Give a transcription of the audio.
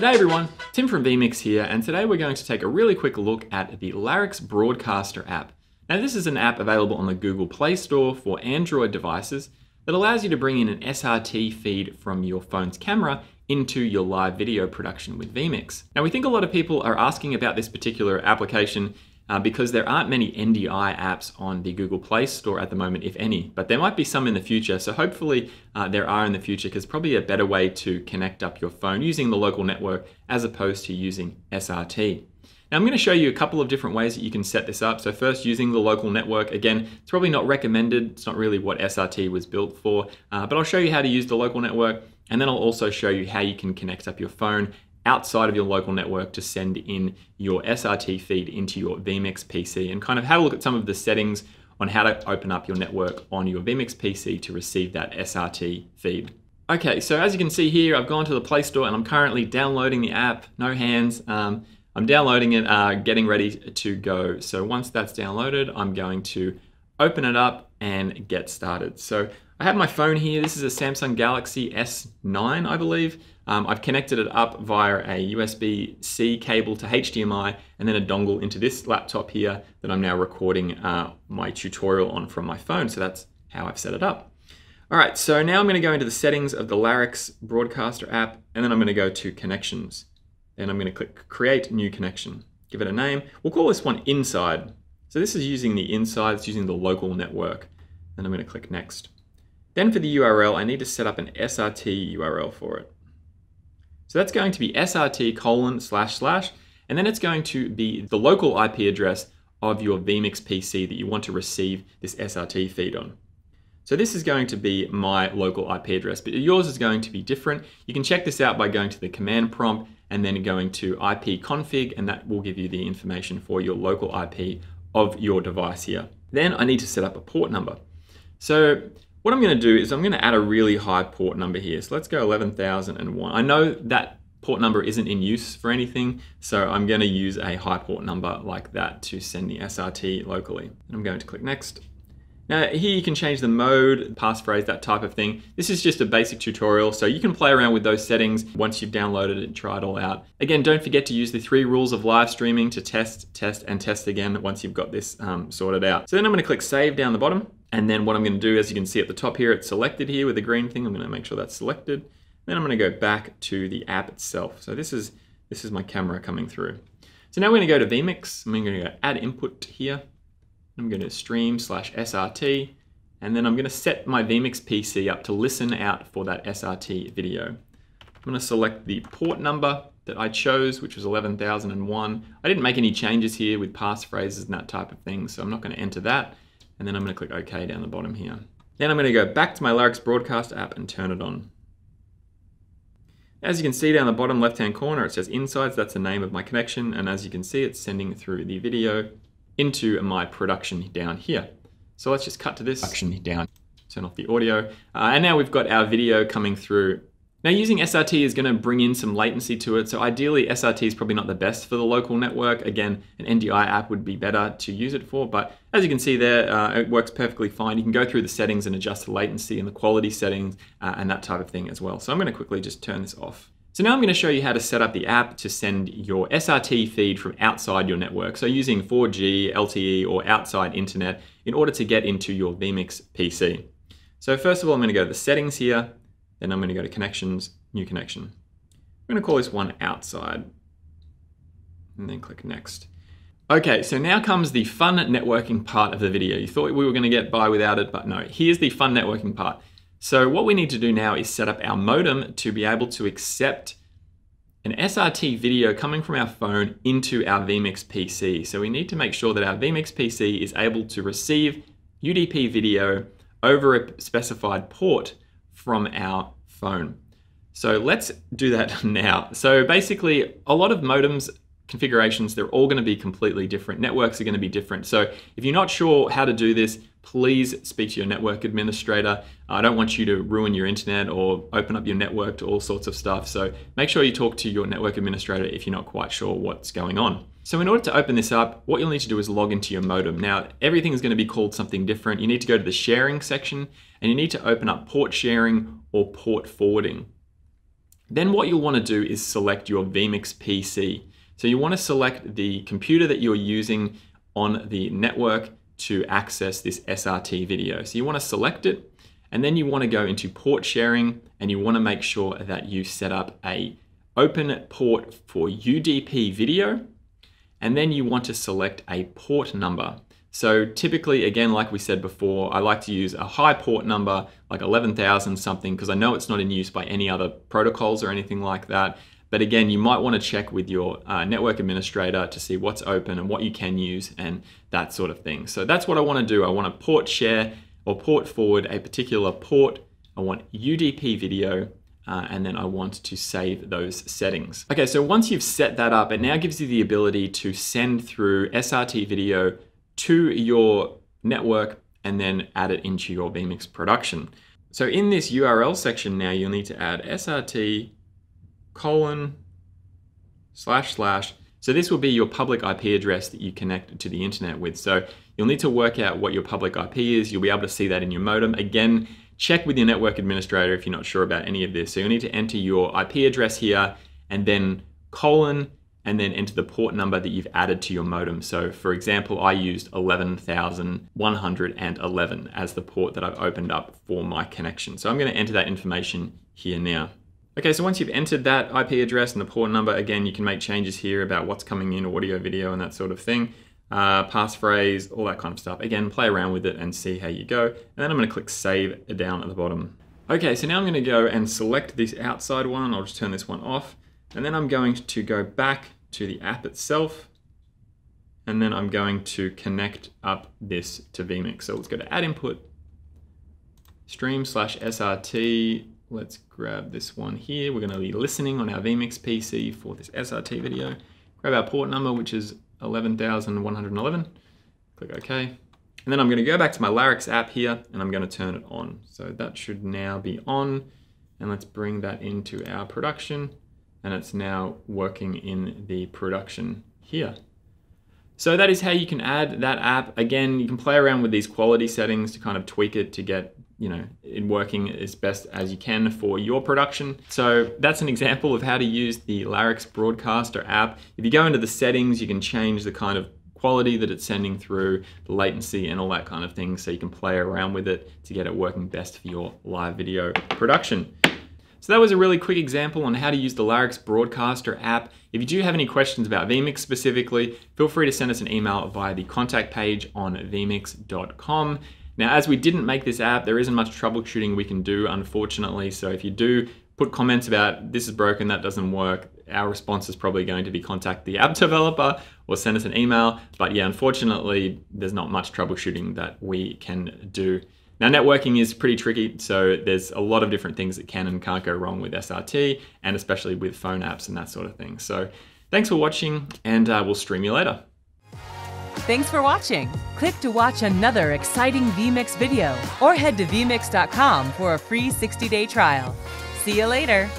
G'day everyone, Tim from vMix here, and today we're going to take a really quick look at the Larix Broadcaster app. Now this is an app available on the Google Play Store for Android devices that allows you to bring in an SRT feed from your phone's camera into your live video production with vMix. Now we think a lot of people are asking about this particular application because there aren't many NDI apps on the Google Play Store at the moment, if any, but there might be some in the future. So hopefully there are in the future, because probably a better way to connect up your phone using the local network as opposed to using SRT. Now I'm going to show you a couple of different ways that you can set this up. So first, using the local network. Again, it's probably not recommended. It's not really what SRT was built for, but I'll show you how to use the local network. And then I'll also show you how you can connect up your phone outside of your local network to send in your SRT feed into your vMix PC, and kind of have a look at some of the settings on how to open up your network on your vMix PC to receive that SRT feed. Okay, so as you can see here, I've gone to the Play Store and I'm currently downloading the app, no hands. I'm downloading it, getting ready to go. So once that's downloaded, I'm going to open it up and get started. So I have my phone here. This is a Samsung Galaxy S9, I believe. I've connected it up via a USB-C cable to HDMI and then a dongle into this laptop here that I'm now recording my tutorial on from my phone. So that's how I've set it up. All right, so now I'm gonna go into the settings of the Larix Broadcaster app, and then I'm gonna go to Connections. Then I'm gonna click Create New Connection. Give it a name. We'll call this one Inside. So this is using the Inside, it's using the local network. Then I'm gonna click Next. Then for the URL, I need to set up an SRT URL for it. So that's going to be SRT:// and then it's going to be the local IP address of your vMix PC that you want to receive this SRT feed on. So this is going to be my local IP address, but yours is going to be different. You can check this out by going to the command prompt and then going to ipconfig, and that will give you the information for your local IP of your device here. Then I need to set up a port number. So what I'm going to do is I'm going to add a really high port number here. So let's go 11,001. I know that port number isn't in use for anything, so I'm going to use a high port number like that to send the SRT locally. And I'm going to click Next. Now here you can change the mode, passphrase, that type of thing. This is just a basic tutorial, so you can play around with those settings once you've downloaded it and try it all out. Again, don't forget to use the 3 rules of live streaming to test, test, and test again once you've got this sorted out. So then I'm going to click Save down the bottom. And then what I'm going to do, as you can see at the top here, it's selected here with the green thing. I'm going to make sure that's selected. Then I'm going to go back to the app itself. So this is my camera coming through. So now we're going to go to vMix. I'm going to go Add Input here. I'm going to stream/SRT. And then I'm going to set my vMix PC up to listen out for that SRT video. I'm going to select the port number that I chose, which was 11,001. I didn't make any changes here with passphrases and that type of thing, so I'm not going to enter that. And then I'm going to click OK down the bottom here. Then I'm going to go back to my Larix Broadcaster app and turn it on. As you can see down the bottom left-hand corner, it says Insides. That's the name of my connection. And as you can see, it's sending through the video into my production down here. So let's just cut to this. Production down. Turn off the audio. And now we've got our video coming through. Now using SRT is going to bring in some latency to it, so ideally SRT is probably not the best for the local network. Again, an NDI app would be better to use it for, but as you can see there, it works perfectly fine. You can go through the settings and adjust the latency and the quality settings and that type of thing as well. So I'm going to quickly just turn this off. So now I'm going to show you how to set up the app to send your SRT feed from outside your network, so using 4G, LTE, or outside internet in order to get into your vMix PC. So first of all, I'm going to go to the settings here. Then I'm going to go to Connections, New Connection. I'm going to call this one Outside, and then click Next. Okay, so now comes the fun networking part of the video. You thought we were going to get by without it, but no, here's the fun networking part. So what we need to do now is set up our modem to be able to accept an SRT video coming from our phone into our vMix PC. So we need to make sure that our vMix PC is able to receive UDP video over a specified port from our phone. So let's do that now. So basically, a lot of modems configurations, they're all going to be completely different. Networks are going to be different. So if you're not sure how to do this, please speak to your network administrator. I don't want you to ruin your internet or open up your network to all sorts of stuff. So make sure you talk to your network administrator if you're not quite sure what's going on. So in order to open this up, what you'll need to do is log into your modem. Now, everything is going to be called something different. You need to go to the sharing section and you need to open up port sharing or port forwarding. Then what you'll want to do is select your vMix PC. So you want to select the computer that you're using on the network to access this SRT video. So you want to select it, and then you want to go into port sharing, and you want to make sure that you set up a open port for UDP video, and then you want to select a port number. So typically, again, like we said before, I like to use a high port number, like 11,000 something, because I know it's not in use by any other protocols or anything like that. But again, you might want to check with your network administrator to see what's open and what you can use and that sort of thing. So that's what I want to do. I want to port share or port forward a particular port. I want UDP video. And then I want to save those settings. Okay, so once you've set that up, it now gives you the ability to send through SRT video to your network and then add it into your vMix production. So in this URL section now, you'll need to add SRT://. So this will be your public IP address that you connect to the internet with. So you'll need to work out what your public IP is. You'll be able to see that in your modem. Again, check with your network administrator if you're not sure about any of this. So you'll need to enter your IP address here and then colon, and then enter the port number that you've added to your modem. So for example, I used 11,111 as the port that I've opened up for my connection. So I'm going to enter that information here now. Okay, so once you've entered that IP address and the port number, again, you can make changes here about what's coming in, audio, video, and that sort of thing. Passphrase, all that kind of stuff. Again, play around with it and see how you go. And then I'm going to click Save down at the bottom. Okay, so now I'm going to go and select this outside one. I'll just turn this one off. And then I'm going to go back to the app itself. And then I'm going to connect up this to vMix. So let's go to Add Input, Stream/SRT. Let's grab this one here. We're going to be listening on our vMix PC for this SRT video. Grab our port number, which is 11,111. Click OK. And then I'm going to go back to my Larix app here, and I'm going to turn it on. So that should now be on. And let's bring that into our production. And it's now working in the production here. So that is how you can add that app. Again, you can play around with these quality settings to kind of tweak it to get it working as best as you can for your production. So that's an example of how to use the Larix Broadcaster app. If you go into the settings, you can change the kind of quality that it's sending through, the latency and all that kind of thing. So you can play around with it to get it working best for your live video production. So that was a really quick example on how to use the Larix Broadcaster app. If you do have any questions about vMix specifically, feel free to send us an email via the contact page on vmix.com. Now, as we didn't make this app, there isn't much troubleshooting we can do, unfortunately. So if you do put comments about this is broken, that doesn't work, our response is probably going to be contact the app developer or send us an email. But yeah, unfortunately, there's not much troubleshooting that we can do. Now, networking is pretty tricky, so there's a lot of different things that can and can't go wrong with SRT, and especially with phone apps and that sort of thing. So thanks for watching, and we'll stream you later. Thanks for watching. Click to watch another exciting vMix video, or head to vmix.com for a free 60-day trial. See you later.